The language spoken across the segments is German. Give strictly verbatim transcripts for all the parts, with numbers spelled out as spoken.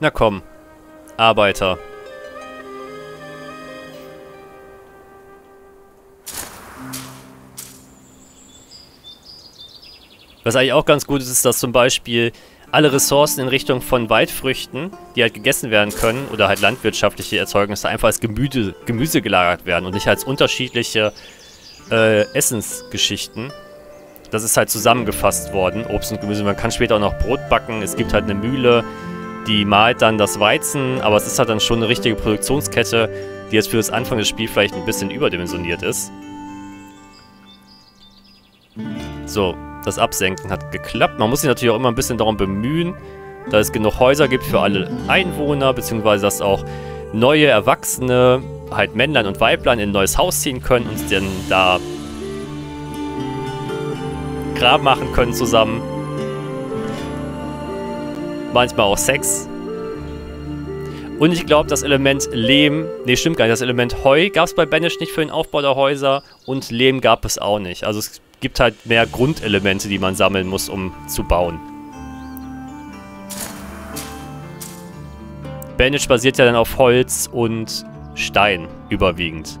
Na komm. Arbeiter. Was eigentlich auch ganz gut ist, ist, dass zum Beispiel alle Ressourcen in Richtung von Waldfrüchten, die halt gegessen werden können, oder halt landwirtschaftliche Erzeugnisse, einfach als Gemüse, Gemüse gelagert werden und nicht als unterschiedliche äh, Essensgeschichten. Das ist halt zusammengefasst worden, Obst und Gemüse. Man kann später auch noch Brot backen, es gibt halt eine Mühle, die mahlt dann das Weizen, aber es ist halt dann schon eine richtige Produktionskette, die jetzt für das Anfang des Spiels vielleicht ein bisschen überdimensioniert ist. So, das Absenken hat geklappt. Man muss sich natürlich auch immer ein bisschen darum bemühen, da es genug Häuser gibt für alle Einwohner, beziehungsweise dass auch neue Erwachsene, halt Männlein und Weiblein, in ein neues Haus ziehen können und dann da Grab machen können zusammen. Manchmal auch Sex. Und ich glaube, das Element Lehm... Ne, stimmt gar nicht. Das Element Heu gab es bei Banished nicht für den Aufbau der Häuser. Und Lehm gab es auch nicht. Also es gibt halt mehr Grundelemente, die man sammeln muss, um zu bauen. Banished basiert ja dann auf Holz und Stein überwiegend.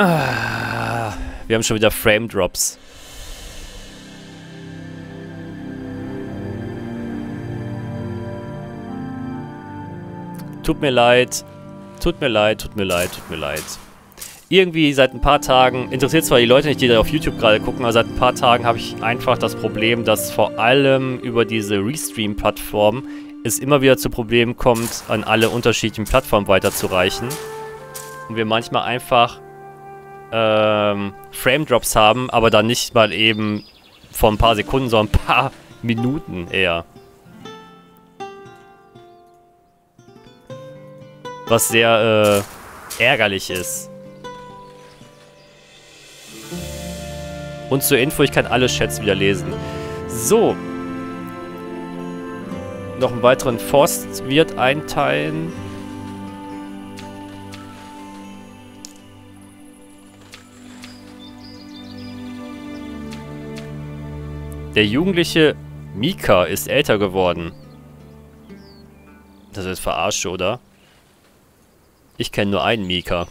Ah. Wir haben schon wieder Frame Drops. Tut mir leid. Tut mir leid, tut mir leid, tut mir leid. Irgendwie seit ein paar Tagen, interessiert zwar die Leute nicht, die da auf YouTube gerade gucken, aber seit ein paar Tagen habe ich einfach das Problem, dass vor allem über diese Restream-Plattform es immer wieder zu Problemen kommt, an alle unterschiedlichen Plattformen weiterzureichen. Und wir manchmal einfach Ähm, Frame-Drops haben, aber dann nicht mal eben vor ein paar Sekunden, sondern ein paar Minuten eher. Was sehr äh, ärgerlich ist. Und zur Info, ich kann alle Chats wieder lesen. So. Noch einen weiteren Forstwirt einteilen. Der jugendliche Mika ist älter geworden. Das ist verarscht, oder? Ich kenne nur einen Mika.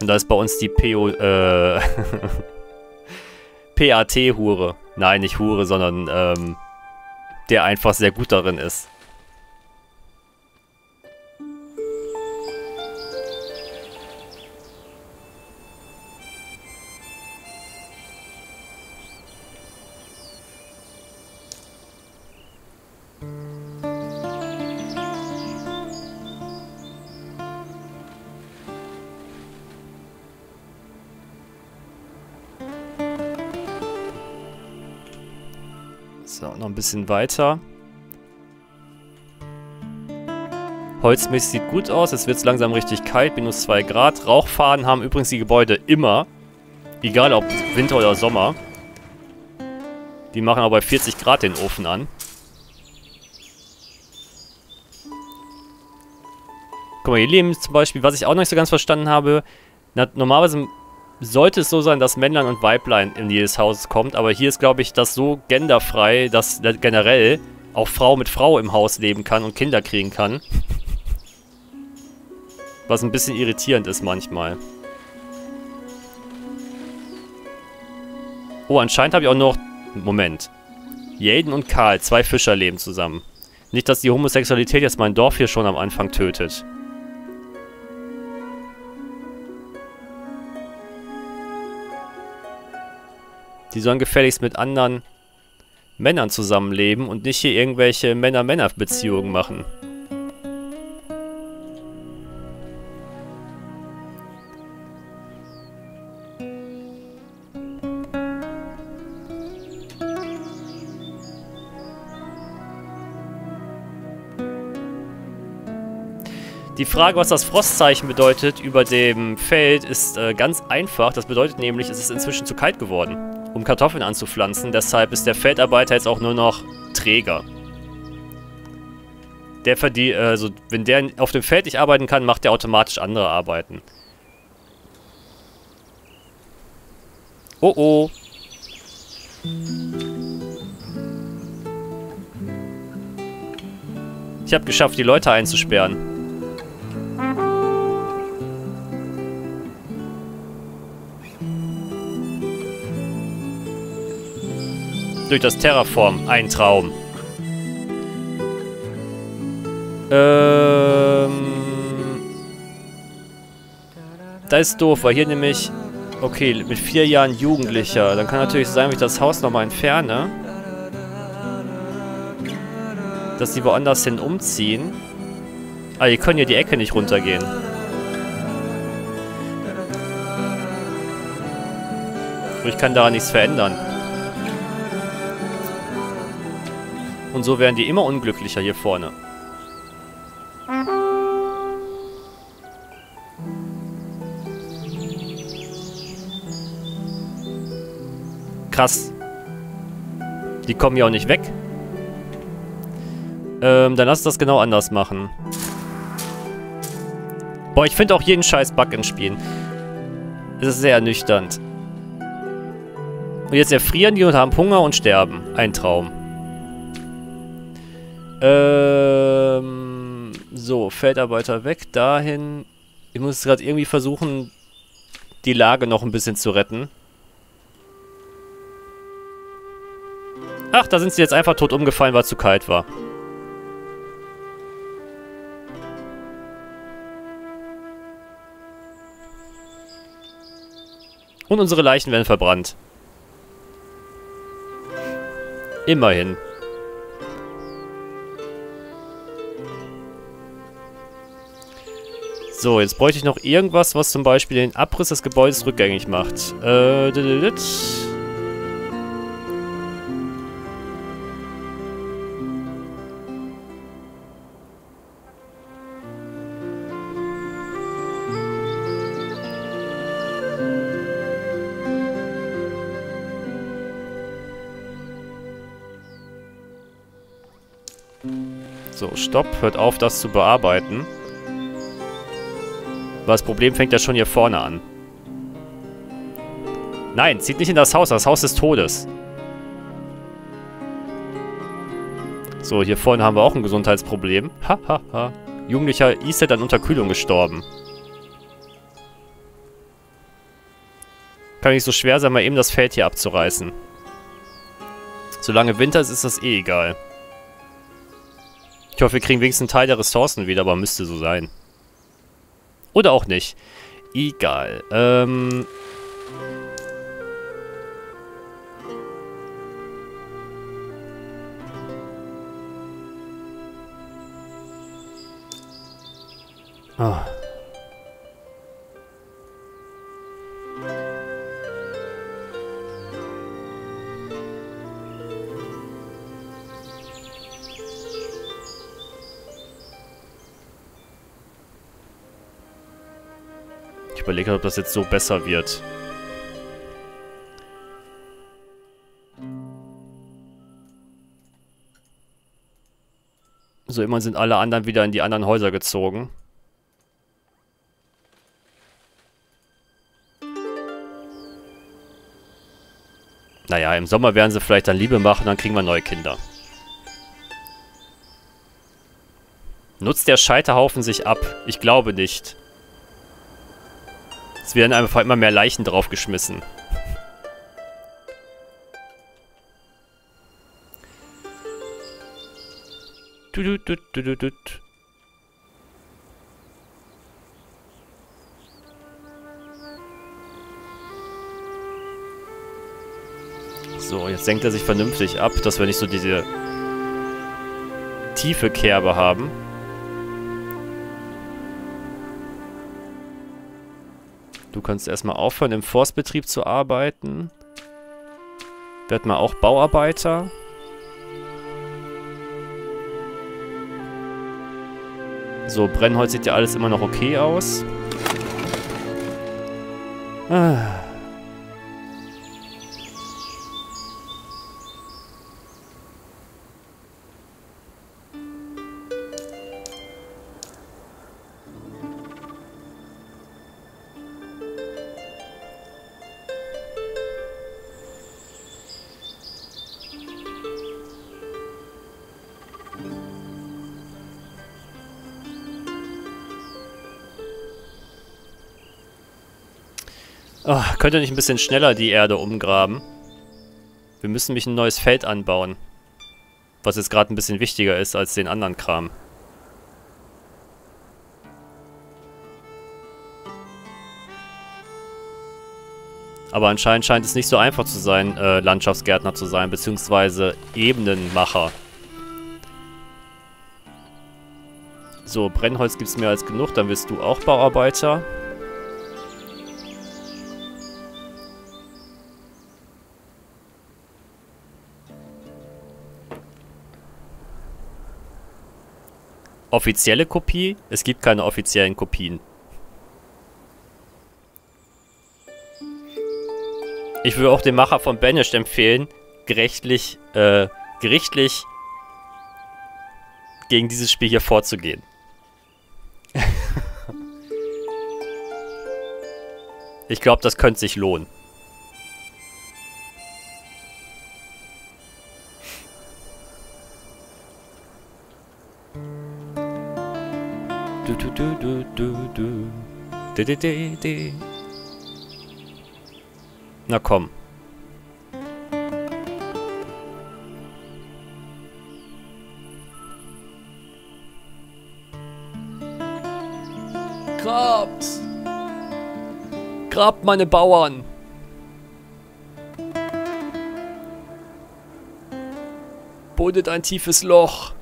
Und da ist bei uns die P O, äh, P A T-Hure. Nein, nicht Hure, sondern ähm, der einfach sehr gut darin ist. Bisschen weiter. Holzmilch sieht gut aus. Es wird langsam richtig kalt. minus zwei Grad. Rauchfahnen haben übrigens die Gebäude immer. Egal ob Winter oder Sommer. Die machen aber bei vierzig Grad den Ofen an. Guck mal, hier leben zum Beispiel, was ich auch noch nicht so ganz verstanden habe. Na, normalerweise sollte es so sein, dass Männlein und Weiblein in jedes Haus kommt, aber hier ist, glaube ich, das so genderfrei, dass generell auch Frau mit Frau im Haus leben kann und Kinder kriegen kann. Was ein bisschen irritierend ist manchmal. Oh, anscheinend habe ich auch noch... Moment. Jaden und Karl, zwei Fischer, leben zusammen. Nicht, dass die Homosexualität jetzt mein Dorf hier schon am Anfang tötet. Die sollen gefälligst mit anderen Männern zusammenleben und nicht hier irgendwelche Männer-Männer-Beziehungen machen. Die Frage, was das Frostzeichen bedeutet über dem Feld, ist äh, ganz einfach. Das bedeutet nämlich, es ist inzwischen zu kalt geworden, um Kartoffeln anzupflanzen. Deshalb ist der Feldarbeiter jetzt auch nur noch Träger. Der verdient, also wenn der auf dem Feld nicht arbeiten kann, macht der automatisch andere Arbeiten. Oh oh. Ich habe geschafft, die Leute einzusperren. Durch das Terraform, ein Traum. Ähm. Das ist doof, weil hier nämlich... Okay, mit vier Jahren Jugendlicher. Dann kann natürlich sein, wenn ich das Haus nochmal entferne, dass die woanders hin umziehen. Ah, die können hier die Ecke nicht runtergehen. Und ich kann daran nichts verändern. Und so werden die immer unglücklicher hier vorne. Krass. Die kommen ja auch nicht weg. Ähm, dann lass das genau anders machen. Boah, ich finde auch jeden scheiß Bug in Spielen. Es ist sehr ernüchternd. Und jetzt erfrieren die und haben Hunger und sterben. Ein Traum. Ähm, so, Feldarbeiter weg, dahin. Ich muss gerade irgendwie versuchen, die Lage noch ein bisschen zu retten. Ach, da sind sie jetzt einfach tot umgefallen, weil es zu kalt war. Und unsere Leichen werden verbrannt. Immerhin. So, jetzt bräuchte ich noch irgendwas, was zum Beispiel den Abriss des Gebäudes rückgängig macht. Äh... So, stopp. Hört auf, das zu bearbeiten. Weil das Problem fängt ja schon hier vorne an. Nein, zieht nicht in das Haus. Das Haus des Todes. So, hier vorne haben wir auch ein Gesundheitsproblem. Hahaha. Ha, ha. Jugendlicher Iset an Unterkühlung gestorben. Kann nicht so schwer sein, mal eben das Feld hier abzureißen. Solange Winter ist, ist das eh egal. Ich hoffe, wir kriegen wenigstens einen Teil der Ressourcen wieder, aber müsste so sein. Oder auch nicht. Egal. Ähm. Ah. Ich überlege, ob das jetzt so besser wird. So, immerhin sind alle anderen wieder in die anderen Häuser gezogen. Naja, im Sommer werden sie vielleicht dann Liebe machen, dann kriegen wir neue Kinder. Nutzt der Scheiterhaufen sich ab? Ich glaube nicht. Es werden einfach immer mehr Leichen draufgeschmissen. So, jetzt senkt er sich vernünftig ab, dass wir nicht so diese tiefe Kerbe haben. Du kannst erstmal aufhören, im Forstbetrieb zu arbeiten. Werd mal auch Bauarbeiter. So, Brennholz sieht ja alles immer noch okay aus. Ah. Oh, könnt ihr nicht ein bisschen schneller die Erde umgraben? Wir müssen nämlich ein neues Feld anbauen. Was jetzt gerade ein bisschen wichtiger ist als den anderen Kram. Aber anscheinend scheint es nicht so einfach zu sein, äh, Landschaftsgärtner zu sein, beziehungsweise Ebenenmacher. So, Brennholz gibt es mehr als genug, dann wirst du auch Bauarbeiter. Offizielle Kopie? Es gibt keine offiziellen Kopien. Ich würde auch dem Macher von Banished empfehlen, gerechtlich, äh, gerichtlich gegen dieses Spiel hier vorzugehen. Ich glaube, das könnte sich lohnen. Na komm. Grabt! Grabt meine Bauern! Bodet ein tiefes Loch!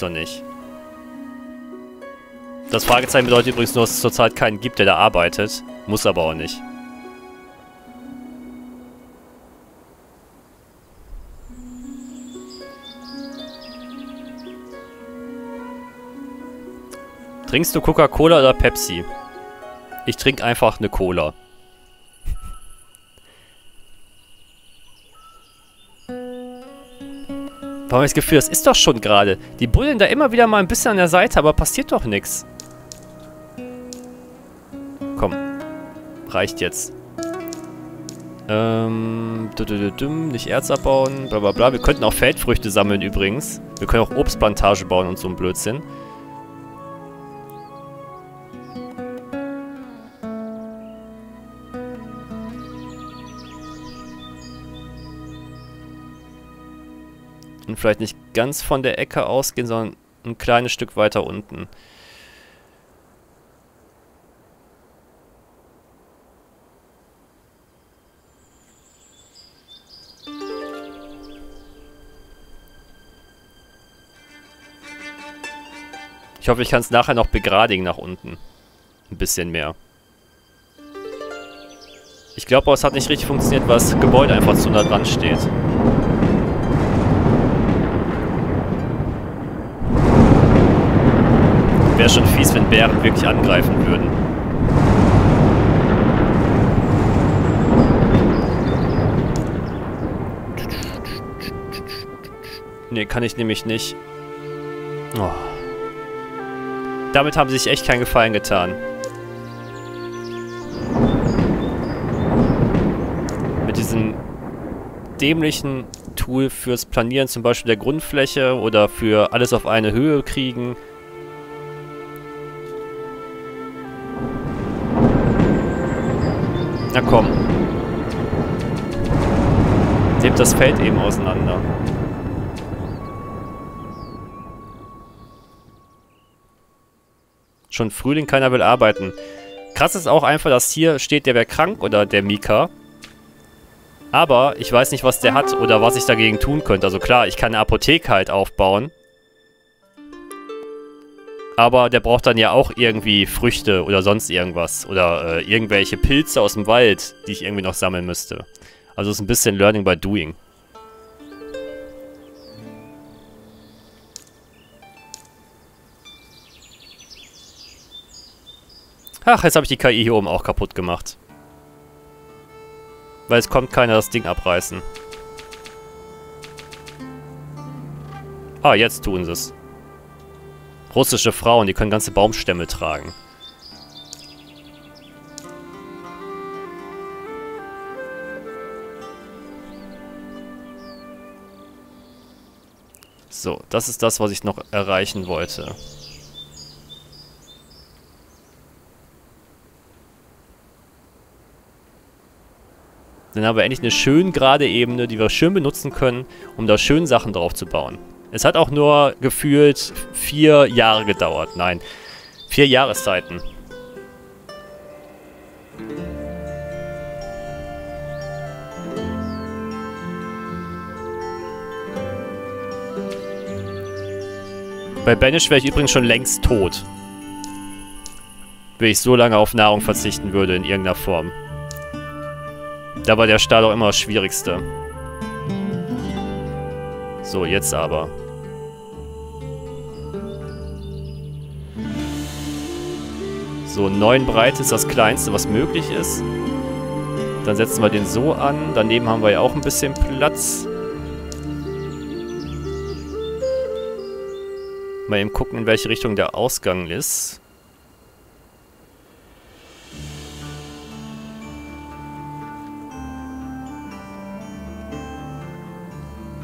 Doch nicht. Das Fragezeichen bedeutet übrigens nur, dass es zurzeit keinen gibt, der da arbeitet. Muss aber auch nicht. Trinkst du Coca-Cola oder Pepsi? Ich trinke einfach eine Cola. Warum habe ich das Gefühl, das ist doch schon gerade. Die brüllen da immer wieder mal ein bisschen an der Seite, aber passiert doch nichts. Komm. Reicht jetzt. Ähm. Nicht Erz abbauen, bla bla bla. Wir könnten auch Feldfrüchte sammeln übrigens. Wir können auch Obstplantage bauen und so ein Blödsinn. Vielleicht nicht ganz von der Ecke ausgehen, sondern ein kleines Stück weiter unten. Ich hoffe, ich kann es nachher noch begradigen nach unten. Ein bisschen mehr. Ich glaube, es hat nicht richtig funktioniert, weil das Gebäude einfach zu nah dran steht. Wäre schon fies, wenn Bären wirklich angreifen würden. Ne, kann ich nämlich nicht. Oh. Damit haben sie sich echt keinen Gefallen getan. Mit diesem dämlichen Tool fürs Planieren, zum Beispiel der Grundfläche oder für alles auf eine Höhe kriegen. Na komm. Hebt das Feld eben auseinander. Schon Frühling, keiner will arbeiten. Krass ist auch einfach, dass hier steht, der wäre krank oder der Mika. Aber ich weiß nicht, was der hat oder was ich dagegen tun könnte. Also klar, ich kann eine Apotheke halt aufbauen. Aber der braucht dann ja auch irgendwie Früchte oder sonst irgendwas. Oder äh, irgendwelche Pilze aus dem Wald, die ich irgendwie noch sammeln müsste. Also ist ein bisschen Learning by Doing. Ach, jetzt habe ich die K I hier oben auch kaputt gemacht. Weil es kommt keiner das Ding abreißen. Ah, jetzt tun sie es. Russische Frauen, die können ganze Baumstämme tragen. So, das ist das, was ich noch erreichen wollte. Dann haben wir endlich eine schön gerade Ebene, die wir schön benutzen können, um da schön Sachen drauf zu bauen. Es hat auch nur gefühlt vier Jahre gedauert. Nein, vier Jahreszeiten. Bei Banished wäre ich übrigens schon längst tot, wenn ich so lange auf Nahrung verzichten würde in irgendeiner Form. Da war der Stahl auch immer das Schwierigste. So, jetzt aber. So, neun Breite ist das kleinste, was möglich ist. Dann setzen wir den so an. Daneben haben wir ja auch ein bisschen Platz. Mal eben gucken, in welche Richtung der Ausgang ist.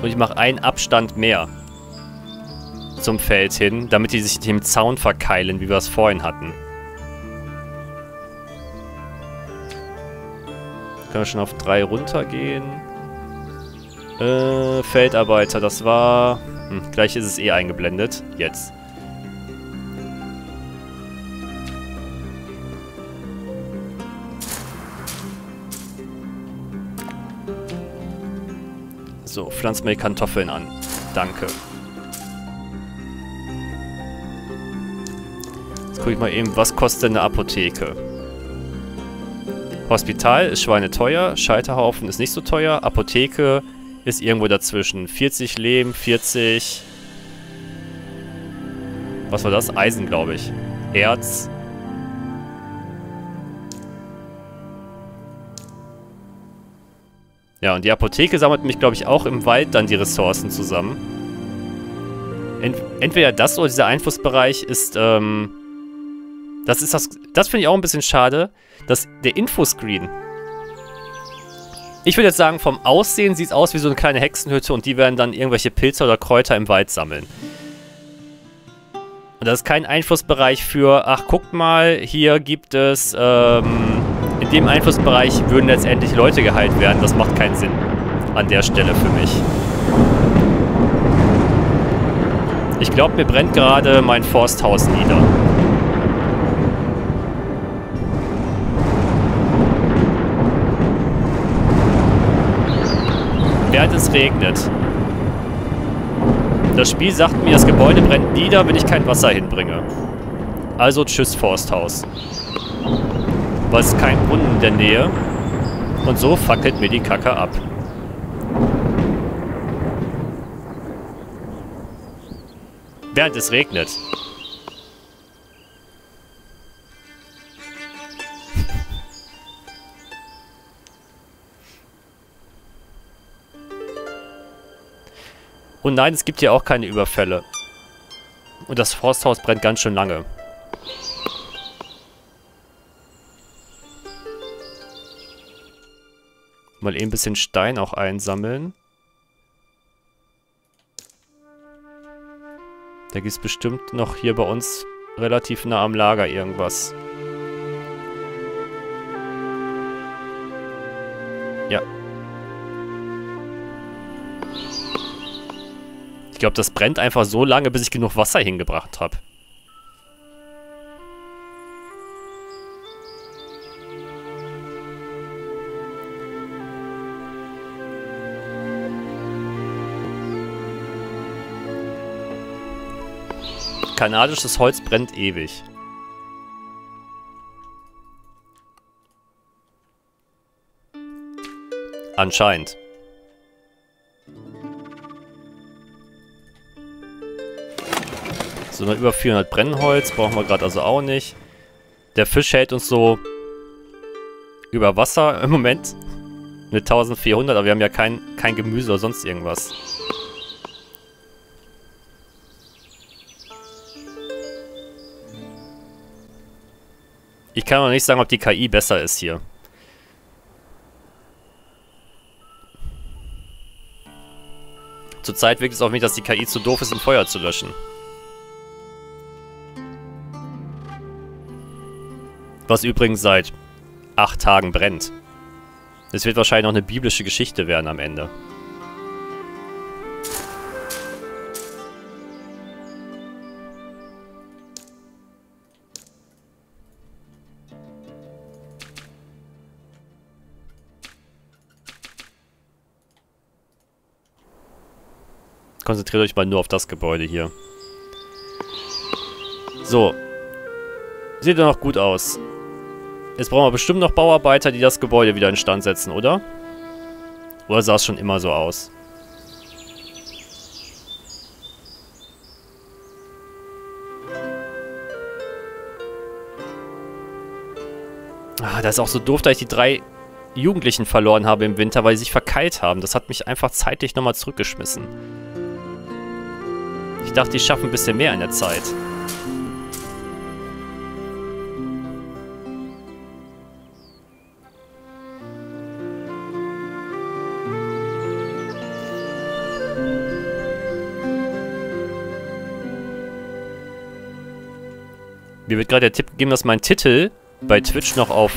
Und ich mache einen Abstand mehr zum Feld hin, damit die sich dem Zaun verkeilen, wie wir es vorhin hatten. Können wir schon auf drei runtergehen. Äh, Feldarbeiter, das war... Hm, gleich ist es eh eingeblendet. Jetzt. So, pflanz mir Kartoffeln an. Danke. Jetzt gucke ich mal eben, was kostet denn eine Apotheke? Hospital ist schweineteuer, Scheiterhaufen ist nicht so teuer, Apotheke ist irgendwo dazwischen. vierzig Lehm, vierzig... Was war das? Eisen, glaube ich. Erz. Ja, und die Apotheke sammelt mich, glaube ich, auch im Wald dann die Ressourcen zusammen. Ent entweder das oder dieser Einflussbereich ist, ähm... Das ist das... Das finde ich auch ein bisschen schade, dass der Infoscreen... Ich würde jetzt sagen, vom Aussehen sieht es aus wie so eine kleine Hexenhütte und die werden dann irgendwelche Pilze oder Kräuter im Wald sammeln. Und das ist kein Einflussbereich für, ach, guckt mal, hier gibt es, ähm... In dem Einflussbereich würden letztendlich Leute geheilt werden. Das macht keinen Sinn an der Stelle für mich. Ich glaube, mir brennt gerade mein Forsthaus nieder. Während es regnet. Das Spiel sagt mir, das Gebäude brennt nieder, wenn ich kein Wasser hinbringe. Also tschüss, Forsthaus. Aber es ist kein Brunnen in der Nähe. Und so fackelt mir die Kacke ab. Während es regnet. Und nein, es gibt hier auch keine Überfälle. Und das Forsthaus brennt ganz schön lange. Mal eben ein bisschen Stein auch einsammeln. Da gibt es bestimmt noch hier bei uns relativ nah am Lager irgendwas. Ja. Ich glaube, das brennt einfach so lange, bis ich genug Wasser hingebracht habe. Kanadisches Holz brennt ewig. Anscheinend. So, über vierhundert Brennholz brauchen wir gerade also auch nicht. Der Fisch hält uns so über Wasser im Moment. Mit eintausendvierhundert, aber wir haben ja kein, kein Gemüse oder sonst irgendwas. Ich kann noch nicht sagen, ob die K I besser ist hier. Zurzeit wirkt es auf mich, dass die K I zu doof ist, um Feuer zu löschen. Was übrigens seit acht Tagen brennt. Es wird wahrscheinlich noch eine biblische Geschichte werden am Ende. Konzentriert euch mal nur auf das Gebäude hier. So. Sieht doch noch gut aus. Jetzt brauchen wir bestimmt noch Bauarbeiter, die das Gebäude wieder instand setzen, oder? Oder sah es schon immer so aus? Ah, das ist auch so doof, dass ich die drei Jugendlichen verloren habe im Winter, weil sie sich verkeilt haben. Das hat mich einfach zeitlich nochmal zurückgeschmissen. Ich dachte, die schaffen ein bisschen mehr in der Zeit. Mir wird gerade der Tipp gegeben, dass mein Titel bei Twitch noch auf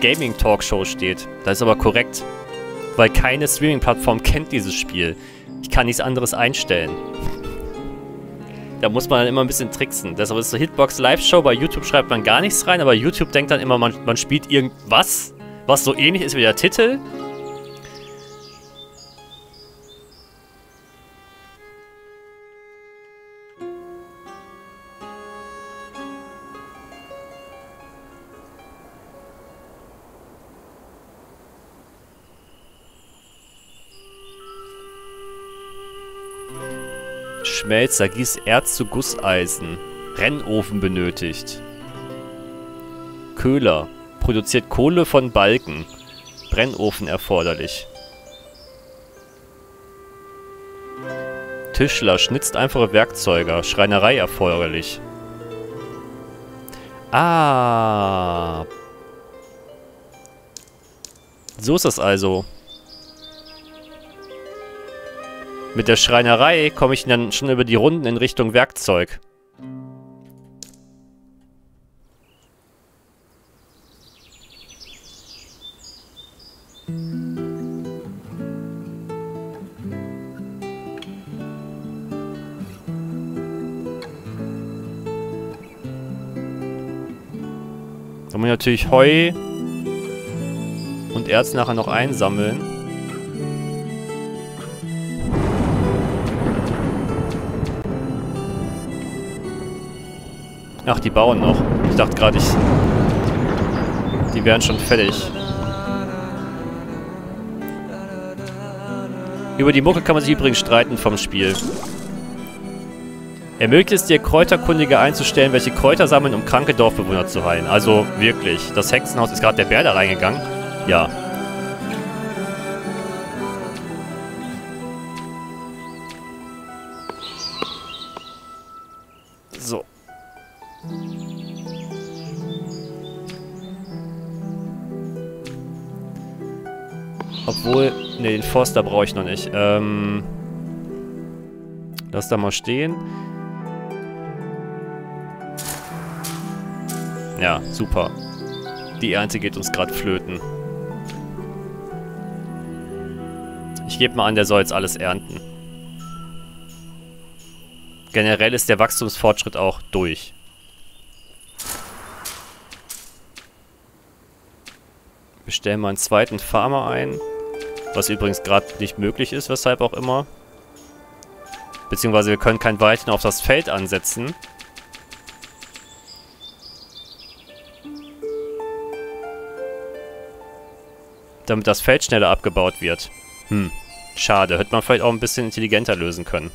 Gaming Talkshow steht. Das ist aber korrekt, weil keine Streaming-Plattform kennt dieses Spiel. Ich kann nichts anderes einstellen. Da muss man dann immer ein bisschen tricksen. Deshalb ist es so Hitbox Live Show, bei YouTube schreibt man gar nichts rein, aber YouTube denkt dann immer, man, man spielt irgendwas, was so ähnlich ist wie der Titel. Schmelzer, gieß Erz zu Gusseisen. Brennofen benötigt. Köhler, produziert Kohle von Balken. Brennofen erforderlich. Tischler, schnitzt einfache Werkzeuge. Schreinerei erforderlich. Ah. So ist das also. Mit der Schreinerei komme ich dann schon über die Runden in Richtung Werkzeug. Da muss ich natürlich Heu und Erz nachher noch einsammeln. Ach, die bauen noch. Ich dachte gerade, ich... die wären schon fertig. Über die Mucke kann man sich übrigens streiten vom Spiel. Ermöglicht es dir, Kräuterkundige einzustellen, welche Kräuter sammeln, um kranke Dorfbewohner zu heilen. Also, wirklich. Das Hexenhaus, ist gerade der Bär da reingegangen. Ja. So. Obwohl, ne, den Forster brauche ich noch nicht. Ähm, lass da mal stehen. Ja, super. Die Ernte geht uns gerade flöten. Ich gebe mal an, der soll jetzt alles ernten. Generell ist der Wachstumsfortschritt auch durch. Wir stellen mal einen zweiten Farmer ein. Was übrigens gerade nicht möglich ist, weshalb auch immer. Beziehungsweise wir können kein Weizen auf das Feld ansetzen. damit das Feld schneller abgebaut wird. Hm, schade. Hätte man vielleicht auch ein bisschen intelligenter lösen können.